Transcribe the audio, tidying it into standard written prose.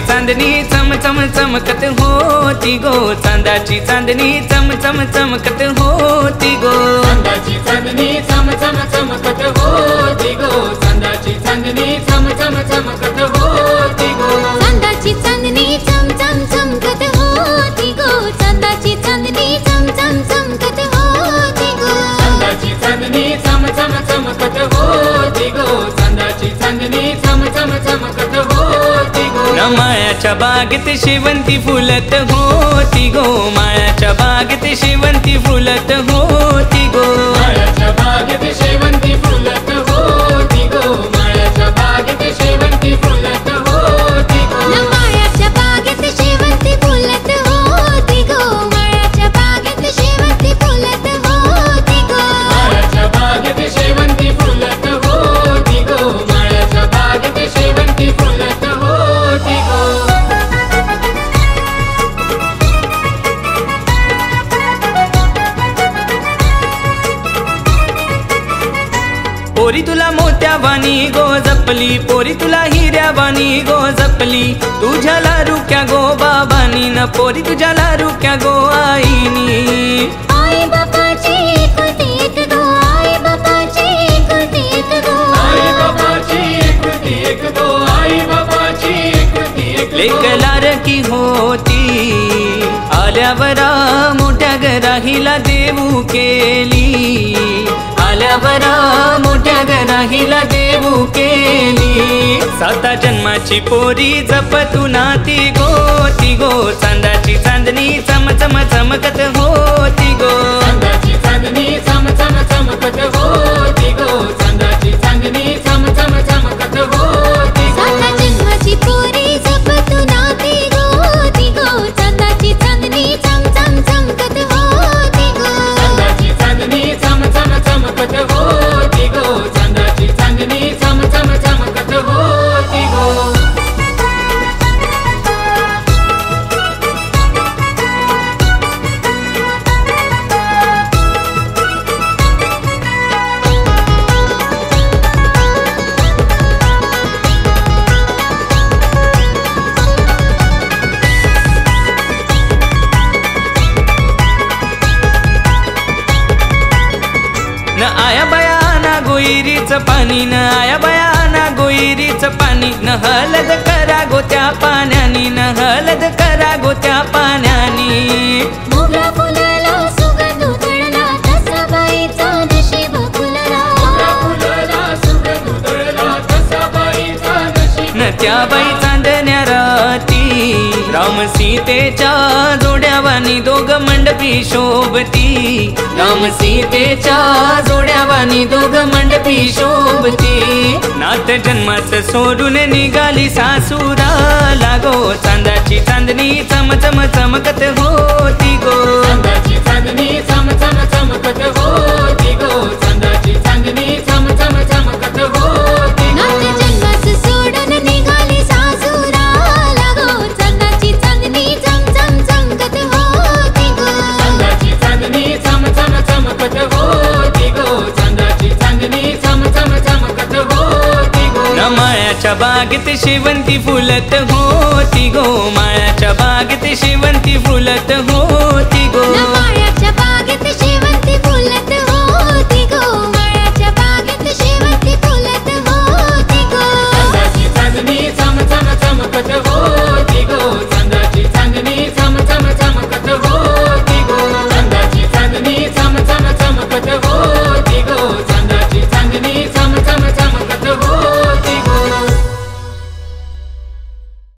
चांदाची चांदणी चम चम चमकत होती गो, चांदाची चांदणी चम चम चमकत होती गो, चांदाची चांदणी चम चम चमकत होती गो, चांदाची चांदणी चम चम चमकत होती गो, चांदाची चांदणी चम चम चमकत होती गो, चांदाची चांदणी चम चम चमकत होती गो, चांदाची चांदणी चम चम चमकत होती गो, चांदाची चांदणी चम चम चमकत होती गो। मायाच्या बागेत शेवंती फुलत होती गो, मायाच्या बागेत शेवंती फुलत होती गो, मायाच्या बागेत शेवंती फुलत होती गो, मायाच्या बागेत शेवंती फुलत होती गो, मायाच्या बागेत शेवंती फुलत होती गो, मायाच्या बागेत शेवंती फुलत होती गो, मायाच्या बागेत शेवंती फुलत होती गो, मायाच्या बागेत शेवंती फुलत होती गो। पोरी तुला मोत्या वाणी गो जपली, पोरी तुला हिऱ्या वाणी गो जपली, तुझ्या लारुक्या गो बाबानी न, पोरी तुझ्या लारुक्या गो आईनी, आई बापाची कुटीत गो, आई बापाची कुटीत गो, आई बापाची कुटीत गो, आई बापाची कुटीत। लेक लारकी होती आल्यावरा मोठ्या घरा हिला देऊ केली, आल्यावरा मोठ्या घरा हिला देऊ केली, साता जन्माची पोरी जपतू नाती गोती गो, चांदाची चांदणी चम चम चमकत होती गो, चांदाची चांदणी चम चम चमकत होती गो, चांदाची चांदणी चम चम चमकत होती गो, साता जन्माची पोरी जपतू नाती गोती गो, चांदाची चांदणी चम चम चमकत होती गो, चांदाची चांदणी चम चम चमकत होती गो, चांदाची चांदणी चम चम चमकत होती गो। न आया बाया ना गोईरीच पाणी, न आया बाया ना गोईरीच पाणी, न हलद करा गो त्या पाण्यानी, न हलद करा गो त्या पाण्यानी, मोगरा फुलाला सुगंध उधळला तसा बाईचा नशीब फुलला, मोगरा फुलाला सुगंध उधळला तसा बाईचा नशीब, न त्या बाई चांदण्या राती राम सीतेच्या जोड्यावानी दोघ मंडपी शोभती, राम सीतेच्या जोड्यावानी दोघ मंडपी शोभती, नाथ जन्माचं सोडून निघाली सासुराला गो, चांदाची चांदणी चम चम चमकत होती गो, चांदाची चांदणी चम चम चमकत होती गो, चांदाची चांदणी चम चम चमकत होती गो, नाथ जन्माचं सोडून निघाली सासुराला गो, चांदाची चांदणी चम चम चमकत होती गो, चांदाची चांदणी चम चम चमकत होती गो, चांदाची चांदणी चम चम चमकत होती गो। न मायाच्या बागेत शेवंती फुलत होती गो, मायाच्या बागेत शेवंती फुलत होती गो,